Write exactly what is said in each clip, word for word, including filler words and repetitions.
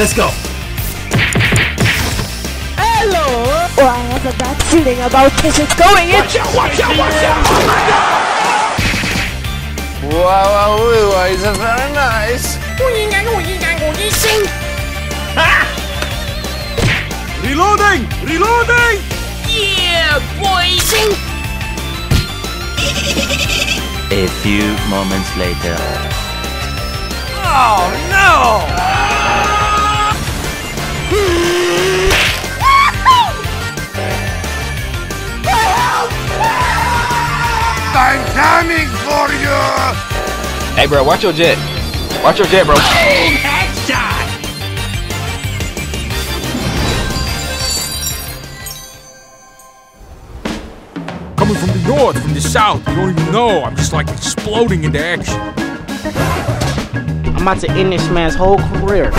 Let's go. Hello. Oh, I have a bad feeling about this. It's going in. Watch out! Watch out! Watch out! Oh my God! Wow! Wow! Isn't that nice? Ah! Reloading! Reloading! Yeah, boys! A few moments later. Oh no! Help! I'm coming for you! Hey, bro, watch your jet. Watch your jet, bro. Boom! Headshot! Coming from the north, from the south, you don't even know. I'm just like exploding into action. I'm about to end this man's whole career.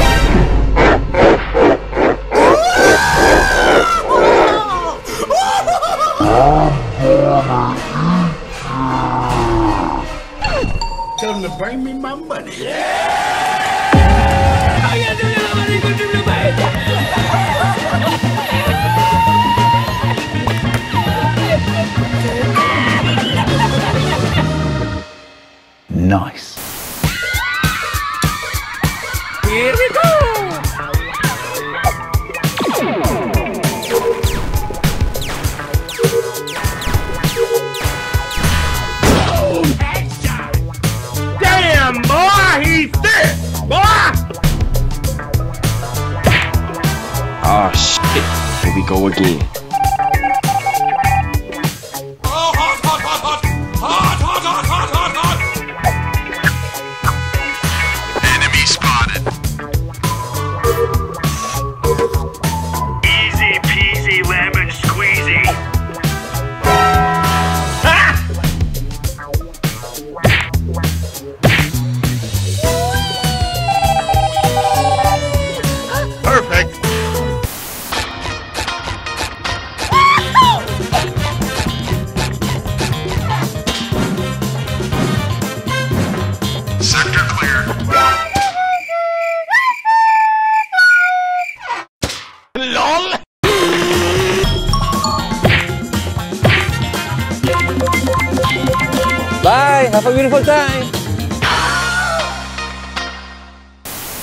Tell him to bring me my money. Nice. Here we go. Ah, oh, shit. Here we go again. Oh, hot, hot, hot, hot! Hot, hot, hot, hot, hot, hot! Enemy spotted. Easy peasy lemon squeezy. Ah! Perfect. Bye, have a beautiful time.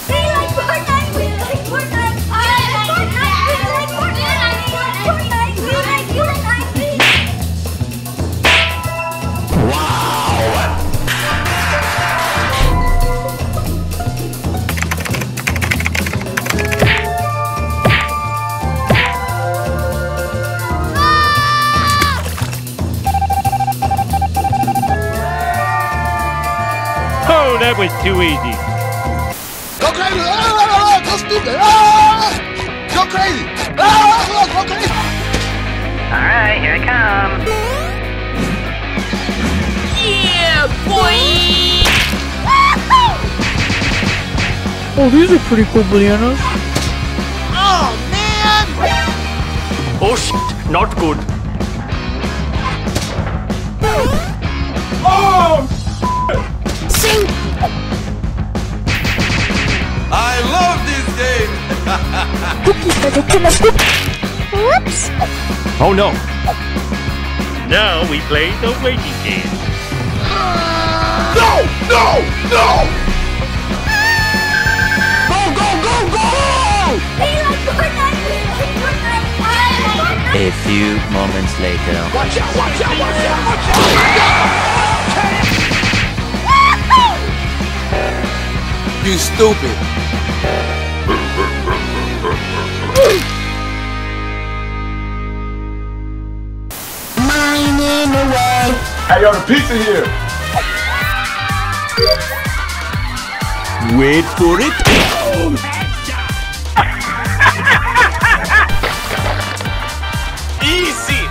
We like Fortnite, we like Fortnite. I like Fortnite, we like Fortnite. We like Fortnite, we like Fortnite. Oh, that was too easy. Go crazy! Ah, go stupid! Ah, go crazy! Ah, go crazy! All right, here I come. Yeah, boy! Oh, these are pretty cool bananas. Oh man! Oh shit! Not good. Oh! I love this game! Whoops! Oh no! Now we play the waiting game. No! No! No! Go! Go! Go! Go! A few moments later. Watch out! Watch out! Watch out! Watch out! Watch out! You stupid. Mine in the way. I got a pizza here. Wait for it. Easy.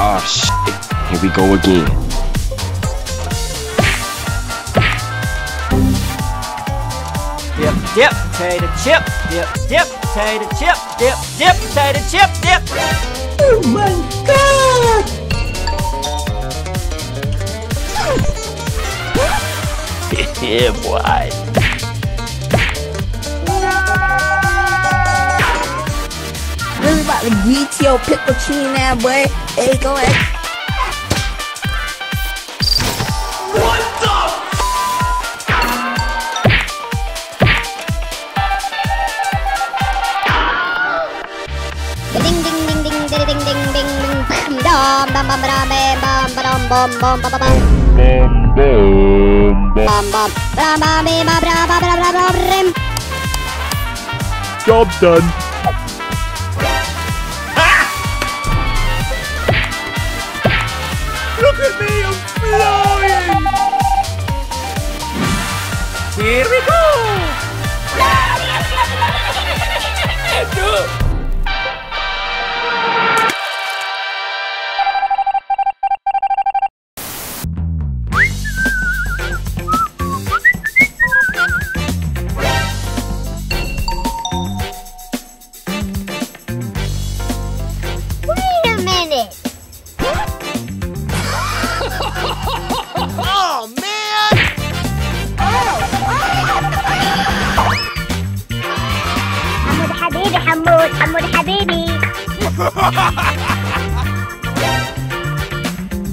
Ah, shit. Here we go again. Dip, dip, potato chip. Dip, dip, potato chip, dip, dip, potato chip, dip. Oh my God! Yeah, boy. This is about the G T O Piccochino now, boy. Hey, go ahead. Bam bam bam bam bam bam bam bam bam. Job done. Look at me, I'm flying. Here we go. No.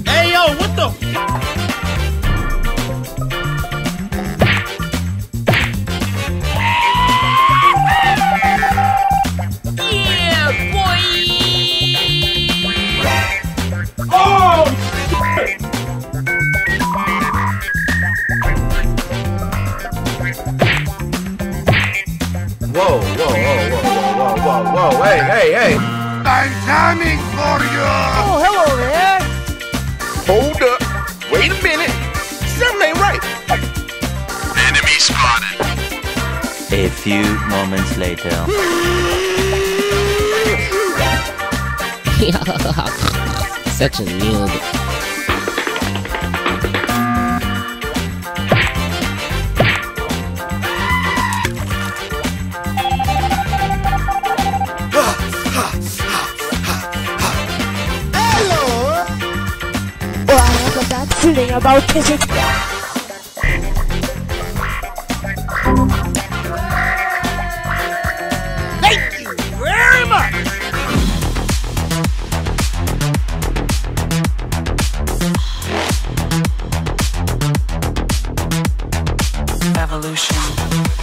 Hey yo, what the f Yeah, boy. Oh shit. Whoa, whoa, whoa, whoa, whoa, whoa, whoa, whoa, hey, hey, hey. I'm timing for you! Oh, hello there! Hold up! Wait a minute! Something ain't right! Enemy spotted! A few moments later... Such a noob. About physics. Thank you very much. Evolution.